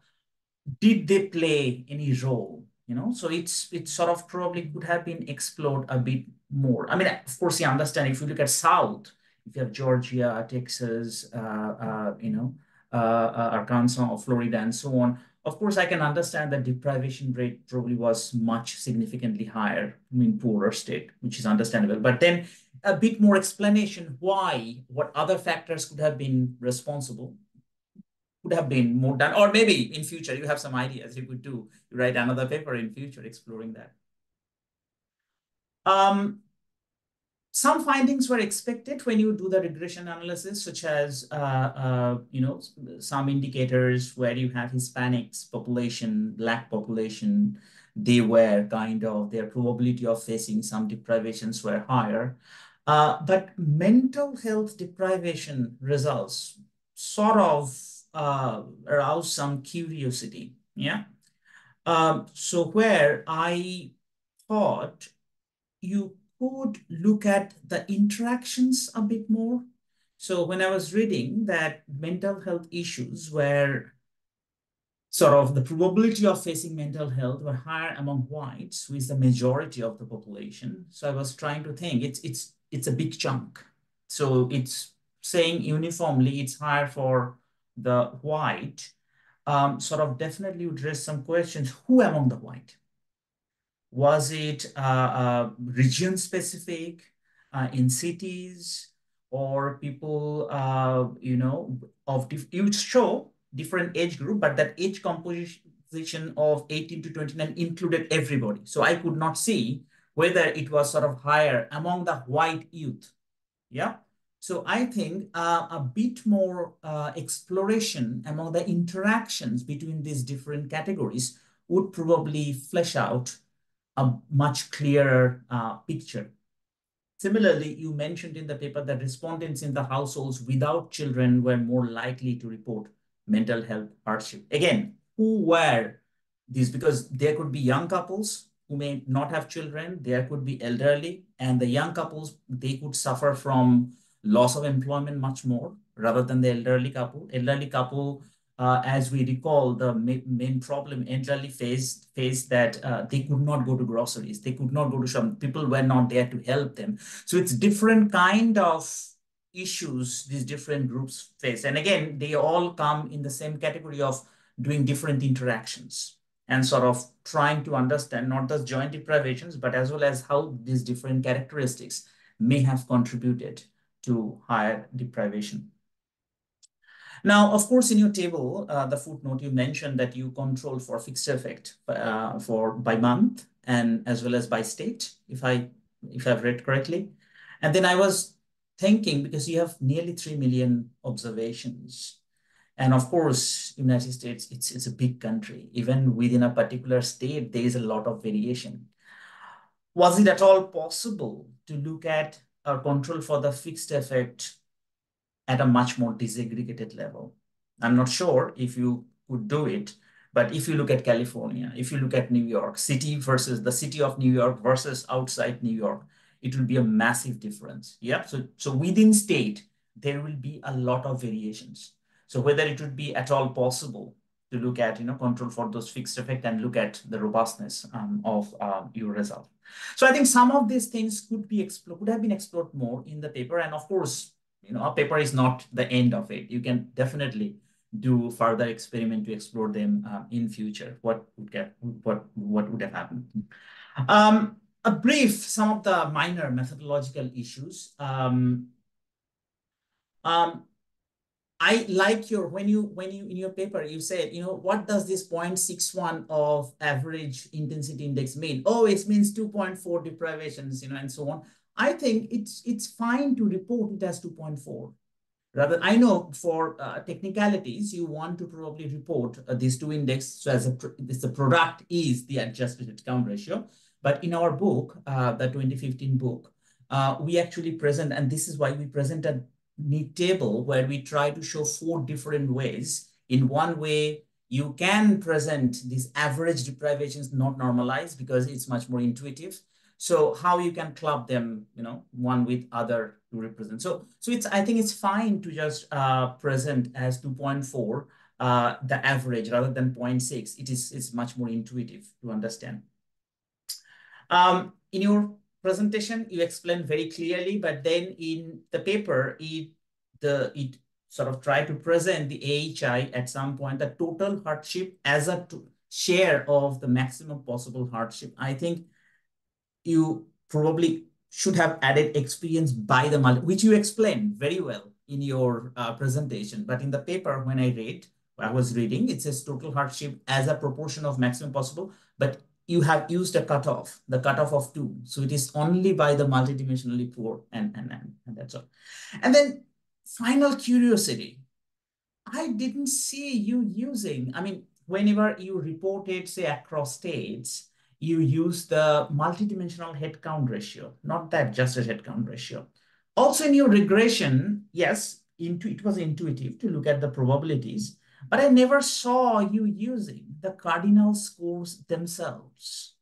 did they play any role? You know, so it's it sort of probably could have been explored a bit more. I mean, of course, you understand if you look at South, if you have Georgia, Texas, uh, uh, you know, uh, uh, Arkansas or Florida and so on, of course, I can understand that deprivation rate probably was much significantly higher in poorer state, which is understandable. But then a bit more explanation why, what other factors could have been responsible, could have been more done, or maybe in future, you have some ideas you could do, you write another paper in future exploring that. Um, Some findings were expected when you do the regression analysis, such as, uh, uh, you know, some indicators where you have Hispanics population, Black population, they were kind of, their probability of facing some deprivations were higher. Uh, but mental health deprivation results sort of uh, aroused some curiosity, yeah? Um, so where I thought you could look at the interactions a bit more. So when I was reading that mental health issues were sort of the probability of facing mental health were higher among whites, who is the majority of the population. So I was trying to think it's, it's, it's a big chunk. So it's saying uniformly it's higher for the white, um, sort of definitely would raise some questions, who among the white? Was it uh, uh, region specific uh, in cities or people, uh, you know, of you would show different age group, but that age composition of eighteen to twenty-nine included everybody. So I could not see whether it was sort of higher among the white youth. Yeah. So I think uh, a bit more uh, exploration among the interactions between these different categories would probably flesh out a much clearer uh, picture. Similarly, you mentioned in the paper that respondents in the households without children were more likely to report mental health hardship. Again, who were these? Because there could be young couples who may not have children, there could be elderly, and the young couples, they could suffer from loss of employment much more rather than the elderly couple. Elderly couple, Uh, as we recall, the ma main problem elderly faced, faced that uh, they could not go to groceries, they could not go to shop, people were not there to help them. So it's different kind of issues these different groups face. And again, they all come in the same category of doing different interactions. and sort of trying to understand not just joint deprivations, but as well as how these different characteristics may have contributed to higher deprivation. Now, of course, in your table, uh, the footnote, you mentioned that you control for fixed effect uh, for by month and as well as by state, if, I, if I've read correctly. And then I was thinking, because you have nearly three million observations. And of course, United States, it's, it's a big country. Even within a particular state, there is a lot of variation. Was it at all possible to look at or control for the fixed effect at a much more disaggregated level? I'm not sure if you could do it, but if you look at California, if you look at New York City versus the city of New York versus outside New York, it will be a massive difference. Yeah, so, so within state, there will be a lot of variations. So whether it would be at all possible to look at, you know, control for those fixed effect and look at the robustness um, of uh, your result. So I think some of these things could be explored, could have been explored more in the paper. And of course, you know, a paper is not the end of it. You can definitely do further experiment to explore them uh, in future. What would get, what what would have happened? Um, a brief some of the minor methodological issues. Um, um, I like your, when you, when you, in your paper, you said, you know, what does this zero point six one of average intensity index mean? Oh, it means two point four deprivations, you know, and so on. I think it's, it's fine to report it as two point four. Rather, I know for uh, technicalities, you want to probably report uh, these two indexes. So as a, this, the product is the adjusted income ratio. But in our book, uh, the twenty fifteen book, uh, we actually present, and this is why we presented neat table where we try to show four different ways. In one way, you can present these average deprivations not normalized because it's much more intuitive. So how you can club them, you know, one with other to represent. So, so it's, I think it's fine to just uh, present as two point four, uh, the average rather than zero point six. It is, it's much more intuitive to understand. Um, in your presentation, you explained very clearly, but then in the paper, it, the, it sort of tried to present the A H I at some point, the total hardship as a share of the maximum possible hardship. I think you probably should have added experience by the multi, which you explained very well in your uh, presentation. But in the paper, when I read, I was reading, it says total hardship as a proportion of maximum possible, but you have used a cutoff, the cutoff of two. So it is only by the multidimensionally poor and, and, and, and that's all. And then final curiosity, I didn't see you using, I mean, whenever you reported, say across states, you use the multidimensional headcount ratio, not the adjusted headcount ratio. Also in your regression, yes, into, it was intuitive to look at the probabilities, but I never saw you using the cardinal scores themselves.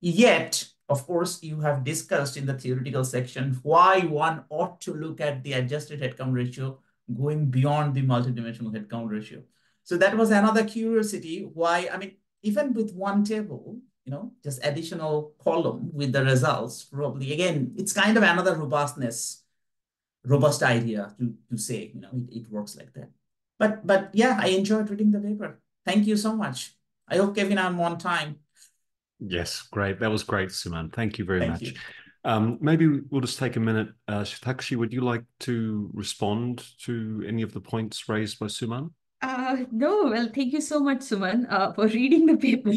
Yet, of course, you have discussed in the theoretical section why one ought to look at the adjusted headcount ratio going beyond the multidimensional headcount ratio. So that was another curiosity why, I mean, even with one table, you know, just additional column with the results, probably, again, it's kind of another robustness, robust idea to, to say, you know, it, it works like that. But, but yeah, I enjoyed reading the paper. Thank you so much. I hope, Kevin, I'm on time. Yes, great. That was great, Suman. Thank you very Thank much. You. Um, maybe we'll just take a minute. Uh, Shatakshee, would you like to respond to any of the points raised by Suman? Uh, no, well, thank you so much, Suman, uh, for reading the paper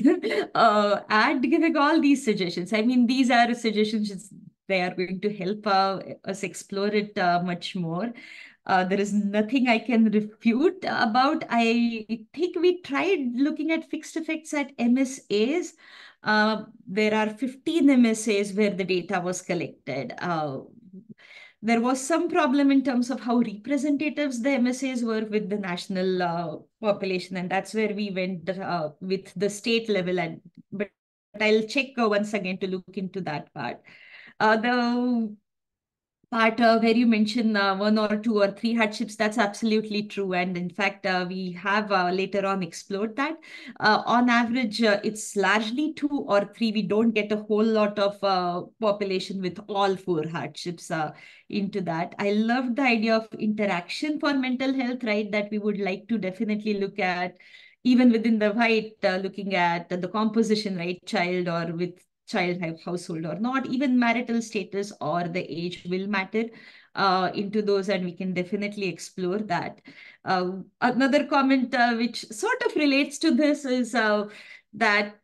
uh, and giving all these suggestions. I mean, these are suggestions. They are going to help uh, us explore it uh, much more. Uh, there is nothing I can refute about. I think we tried looking at fixed effects at M S As. Uh, there are fifteen M S As where the data was collected. Uh, there was some problem in terms of how representatives the M S As were with the national uh, population, and that's where we went uh, with the state level. And but I'll check once again to look into that part. Uh, the part uh, where you mention uh, one or two or three hardships, that's absolutely true. And in fact, uh, we have uh, later on explored that. Uh, on average, uh, it's largely two or three. We don't get a whole lot of uh, population with all four hardships uh, into that. I love the idea of interaction for mental health, right? That we would like to definitely look at even within the white, uh, looking at the composition, right, child or with child household or not, even marital status or the age will matter uh, into those, and we can definitely explore that. Uh, another comment uh, which sort of relates to this is uh, that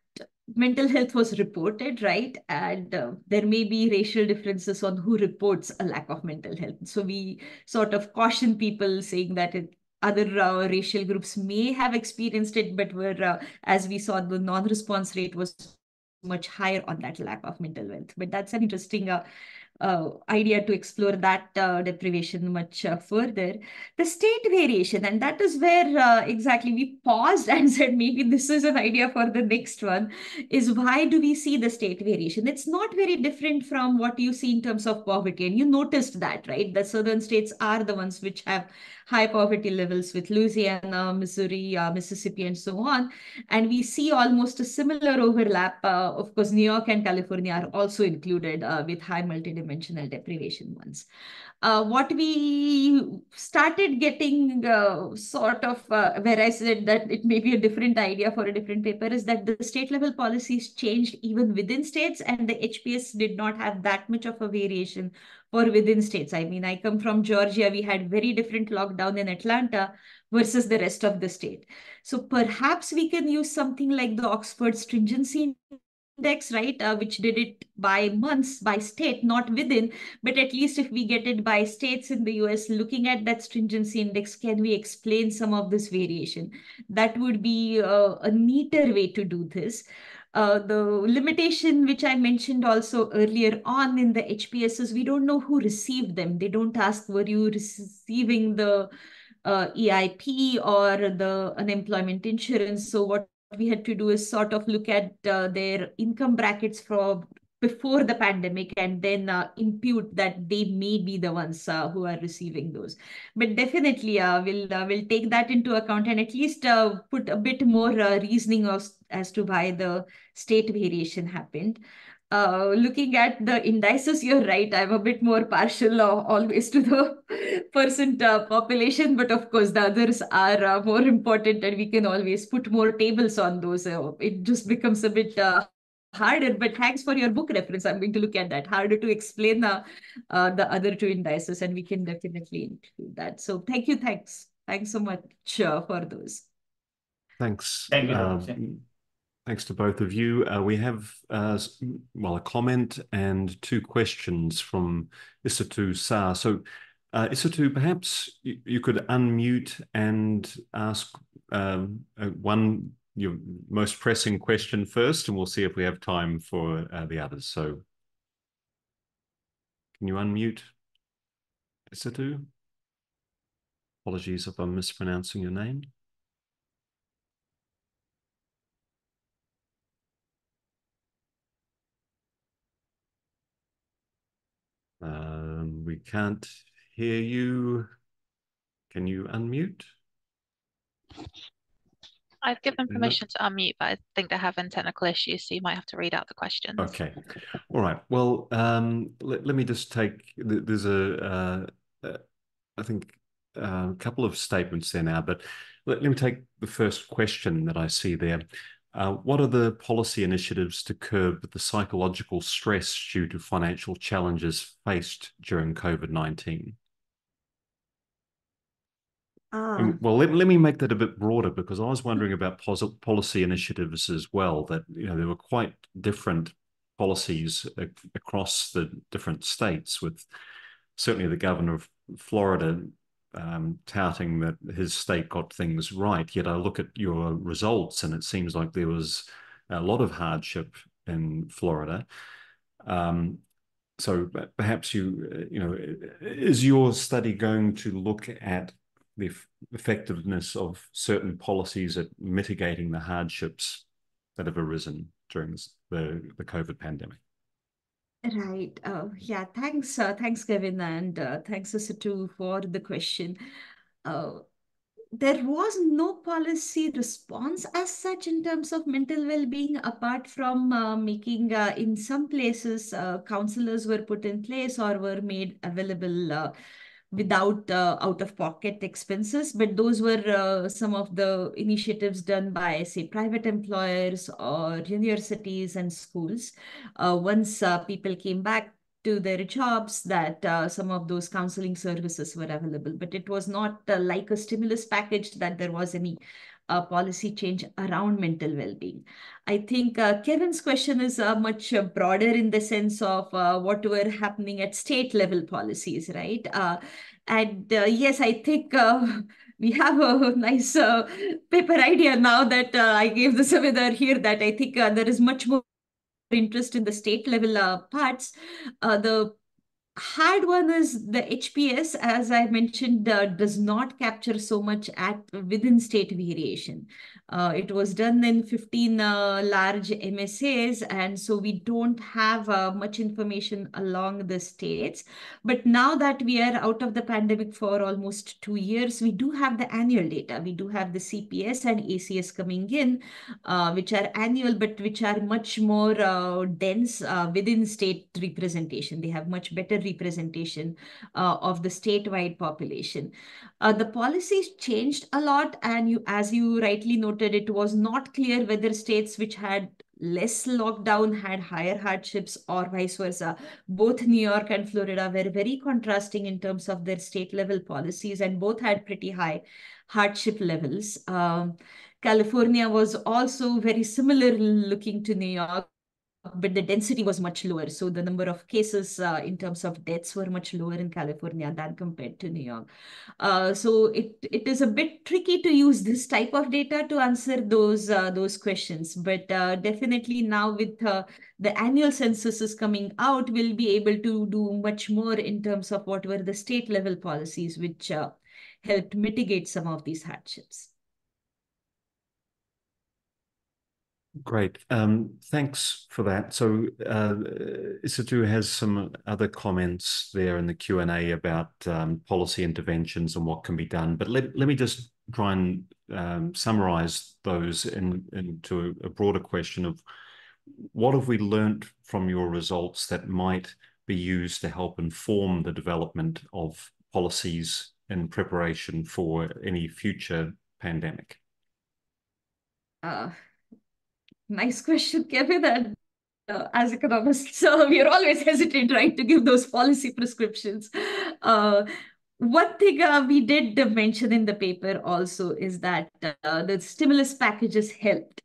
mental health was reported, right? And uh, there may be racial differences on who reports a lack of mental health. So we sort of caution people saying that it, other uh, racial groups may have experienced it, but were, uh, as we saw, the non-response rate was much higher on that lack of mental health. But that's an interesting uh, uh, idea to explore that uh, deprivation much uh, further. The state variation, and that is where uh, exactly we paused and said, maybe this is an idea for the next one, is why do we see the state variation? It's not very different from what you see in terms of poverty. And you noticed that, right? The southern states are the ones which have high poverty levels, with Louisiana, Missouri, uh, Mississippi, and so on. And we see almost a similar overlap. Uh, of course, New York and California are also included uh, with high multidimensional deprivation ones. Uh, what we started getting uh, sort of, uh, where I said that it may be a different idea for a different paper, is that the state level policies changed even within states, and the H P S did not have that much of a variation or within states. I mean, I come from Georgia, we had very different lockdown in Atlanta versus the rest of the state. So perhaps we can use something like the Oxford Stringency Index, right, uh, which did it by months, by state, not within, but at least if we get it by states in the U S, looking at that stringency index, can we explain some of this variation? That would be uh, a neater way to do this. Uh, the limitation which I mentioned also earlier on in the H P S is we don't know who received them. They don't ask, were you receiving the uh, E I P or the unemployment insurance? So what we had to do is sort of look at uh, their income brackets for before the pandemic, and then uh, impute that they may be the ones uh, who are receiving those. But definitely uh, we'll, uh, we'll take that into account and at least uh, put a bit more uh, reasoning as, as to why the state variation happened. Uh, looking at the indices, you're right, I'm a bit more partial uh, always to the percent uh, population, but of course the others are uh, more important and we can always put more tables on those. Uh, it just becomes a bit uh, harder, but thanks for your book reference. I'm going to look at that. Harder to explain uh, uh, the other two indices, and we can definitely include that. So thank you. Thanks. Thanks so much uh, for those. Thanks. Thank you. Um, thanks to both of you. Uh, we have, uh, well, a comment and two questions from Isatu Sa. So uh, Isatu, perhaps you, you could unmute and ask um, uh, one your most pressing question first, and we'll see if we have time for uh, the others. So can you unmute, Isatu? Apologies if I'm mispronouncing your name. Um, we can't hear you. Can you unmute? I've given permission to unmute, but I think they're having technical issues, so you might have to read out the questions. Okay. All right. Well, um, let, let me just take, there's a, uh, I think, a couple of statements there now, but let, let me take the first question that I see there. Uh, what are the policy initiatives to curb the psychological stress due to financial challenges faced during COVID nineteen? Um, well, let, let me make that a bit broader, because I was wondering about policy initiatives as well, that, you know, there were quite different policies ac across the different states, with certainly the governor of Florida um, touting that his state got things right. Yet I look at your results and it seems like there was a lot of hardship in Florida. Um, so perhaps you, you know, is your study going to look at the effectiveness of certain policies at mitigating the hardships that have arisen during the, the COVID pandemic? Right. Uh, yeah, thanks. Uh, thanks, Kevin. And uh, thanks, Isatu, for the question. Uh, there was no policy response as such in terms of mental well-being, apart from uh, making, uh, in some places, uh, counselors were put in place or were made available uh, without uh, out-of-pocket expenses. But those were uh, some of the initiatives done by, say, private employers or universities and schools. Uh, once uh, people came back to their jobs, that uh, some of those counseling services were available. But it was not uh, like a stimulus package that there was any Uh, policy change around mental well-being. I think uh, Kevin's question is uh, much uh, broader in the sense of uh, what were happening at state level policies, right? Uh, and uh, yes, I think uh, we have a nice uh, paper idea now that uh, I gave the seminar here, that I think uh, there is much more interest in the state level uh, parts. Uh, the hard one is the H P S, as I mentioned, uh, does not capture so much at within state variation. Uh, it was done in fifteen uh, large M S As, and so we don't have uh, much information along the states. But now that we are out of the pandemic for almost two years, we do have the annual data. We do have the C P S and A C S coming in, uh, which are annual, but which are much more uh, dense uh, within state representation. They have much better representation representation uh, of the statewide population. Uh, the policies changed a lot, and you, as you rightly noted, it was not clear whether states which had less lockdown had higher hardships or vice versa. Both New York and Florida were very contrasting in terms of their state level policies, and both had pretty high hardship levels. Um, California was also very similar looking to New York, but the density was much lower. So the number of cases uh, in terms of deaths were much lower in California than compared to New York. Uh, so it, it is a bit tricky to use this type of data to answer those, uh, those questions. But uh, definitely now with uh, the annual censuses coming out, we'll be able to do much more in terms of what were the state level policies which uh, helped mitigate some of these hardships. Great. Um, thanks for that. So uh, Isatu has some other comments there in the Q and A about um, policy interventions and what can be done. But let, let me just try and um, summarize those in, into a broader question of what have we learnt from your results that might be used to help inform the development of policies in preparation for any future pandemic? Uh. Nice question, Kevin, and uh, as economists, so we are always hesitant, right, to give those policy prescriptions. Uh, one thing uh, we did mention in the paper also is that uh, the stimulus packages helped.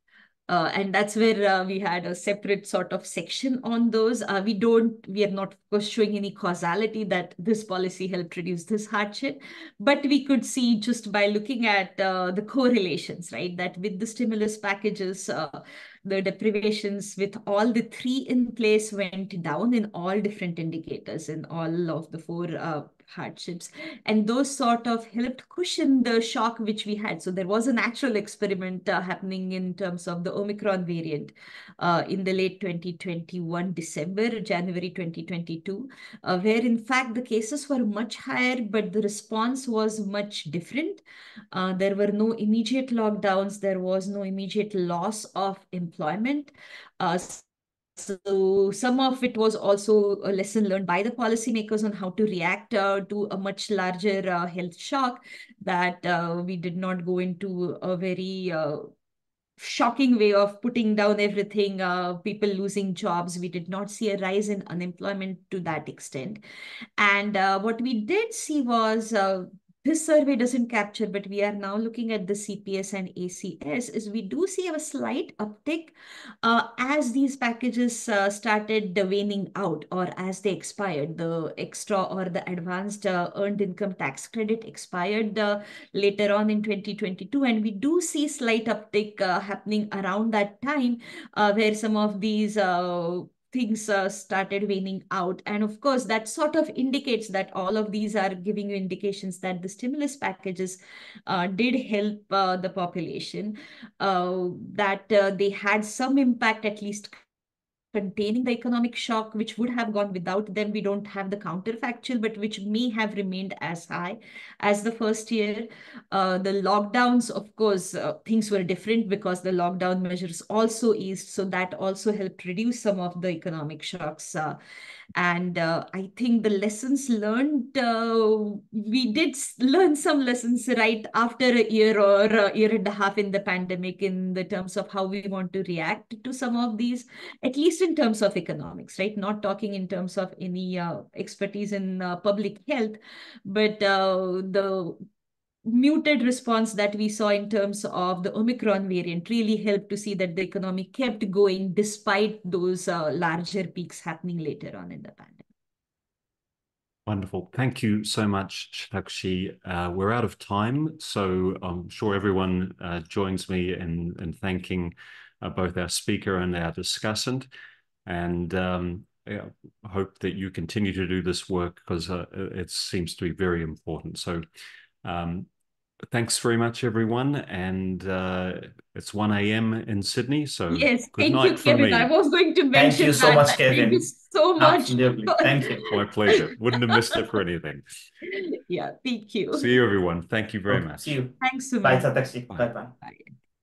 Uh, and that's where uh, we had a separate sort of section on those. Uh, we don't, we are not, of course, showing any causality that this policy helped reduce this hardship, but we could see just by looking at uh, the correlations, right? That with the stimulus packages, uh, the deprivations with all the three in place went down in all different indicators, in all of the four uh, hardships. And those sort of helped cushion the shock which we had. So there was an actual experiment uh, happening in terms of the Omicron variant uh, in the late twenty twenty-one, December, January twenty twenty-two, uh, where in fact the cases were much higher, but the response was much different. Uh, there were no immediate lockdowns. There was no immediate loss of employment. Uh, So some of it was also a lesson learned by the policymakers on how to react uh, to a much larger uh, health shock, that uh, we did not go into a very uh, shocking way of putting down everything, uh, people losing jobs. We did not see a rise in unemployment to that extent. And uh, what we did see was, uh, this survey doesn't capture, but we are now looking at the C P S and A C S, is we do see a slight uptick uh, as these packages uh, started waning out or as they expired. The extra or the advanced uh, earned income tax credit expired uh, later on in twenty twenty-two. And we do see slight uptick uh, happening around that time uh, where some of these uh, things uh, started waning out. And of course, that sort of indicates that all of these are giving you indications that the stimulus packages uh, did help uh, the population, uh, that uh, they had some impact, at least containing the economic shock, which would have gone without them. We don't have the counterfactual, but which may have remained as high as the first year. Uh, the lockdowns, of course, uh, things were different because the lockdown measures also eased. So that also helped reduce some of the economic shocks. Uh, and uh, I think the lessons learned, uh, we did learn some lessons right after a year or a year and a half in the pandemic in the terms of how we want to react to some of these, at least in terms of economics, right? Not talking in terms of any uh, expertise in uh, public health, but uh, the muted response that we saw in terms of the Omicron variant really helped to see that the economy kept going despite those uh, larger peaks happening later on in the pandemic. Wonderful. Thank you so much, Shatakshee. Uh, we're out of time, so I'm sure everyone uh, joins me in, in thanking uh, both our speaker and our discussant. And um, I hope that you continue to do this work because uh, it seems to be very important. So um, thanks very much, everyone. And uh, it's one A M in Sydney, so yes, good night you, from Kevin. Me. I was going to mention thank you so that. Much, Kevin. Thank you so much. Absolutely. Thank you. My pleasure. Wouldn't have missed it for anything. Yeah, thank you. See you, everyone. Thank you very much. See you. Thanks so much. Bye, Shatakshee. Bye-bye.